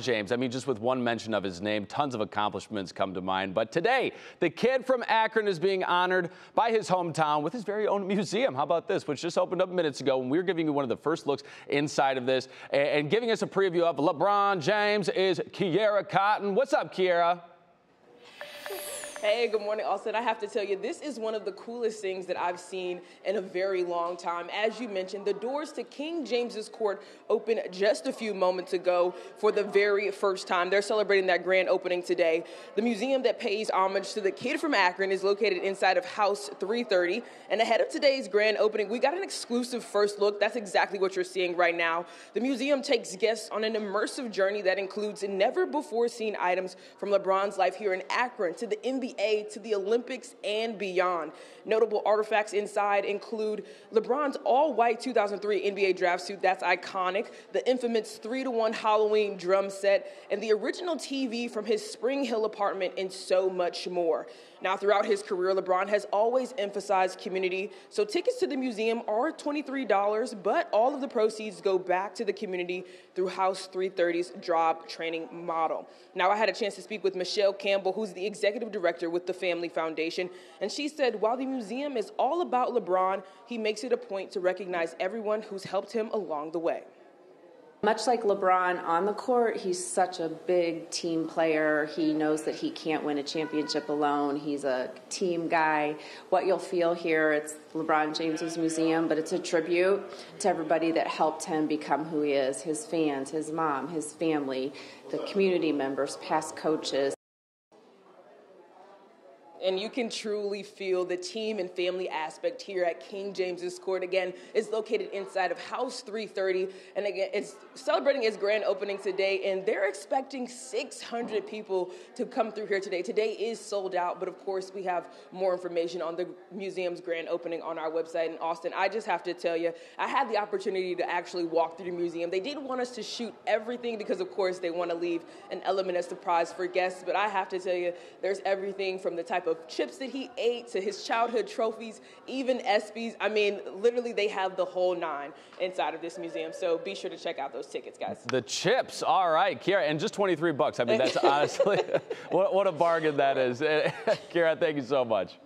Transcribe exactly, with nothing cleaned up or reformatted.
James, I mean, just with one mention of his name, tons of accomplishments come to mind. But today, the kid from Akron is being honored by his hometown with his very own museum. How about this, which just opened up minutes ago, and we were giving you one of the first looks inside of this. And giving us a preview of LeBron James is Kiera Cotton. What's up, Kiera? Hey, good morning, Austin. I have to tell you, this is one of the coolest things that I've seen in a very long time. As you mentioned, the doors to King James's Court opened just a few moments ago for the very first time. They're celebrating that grand opening today. The museum that pays homage to the kid from Akron is located inside of House three thirty. And ahead of today's grand opening, we got an exclusive first look. That's exactly what you're seeing right now. The museum takes guests on an immersive journey that includes never-before-seen items from LeBron's life here in Akron to the N B A, to the Olympics and beyond. Notable artifacts inside include LeBron's all-white two thousand three N B A draft suit, that's iconic, the infamous three to one Halloween drum set, and the original T V from his Spring Hill apartment, and so much more. Now, throughout his career, LeBron has always emphasized community, so tickets to the museum are twenty-three dollars, but all of the proceeds go back to the community through House three thirty's job training model. Now, I had a chance to speak with Michelle Campbell, who's the executive director with the Family Foundation, and she said while the museum is all about LeBron, he makes it a point to recognize everyone who's helped him along the way. Much like LeBron on the court, he's such a big team player. He knows that he can't win a championship alone. He's a team guy. What you'll feel here, it's LeBron James's museum, but it's a tribute to everybody that helped him become who he is, his fans, his mom, his family, the community members, past coaches. And you can truly feel the team and family aspect here at King James's Court. Again, it's located inside of House three thirty. And again, it's celebrating its grand opening today. And they're expecting six hundred people to come through here today. Today is sold out. But of course, we have more information on the museum's grand opening on our website. And Austin, I just have to tell you, I had the opportunity to actually walk through the museum. They didn't want us to shoot everything because, of course, they want to leave an element of surprise for guests. But I have to tell you, there's everything from the type of Of chips that he ate to his childhood trophies, even ESPYs. I mean, literally, they have the whole nine inside of this museum. So be sure to check out those tickets, guys. The chips, all right, Kiera, and just twenty-three bucks. I mean, that's honestly what, what a bargain that is. Kiera, thank you so much.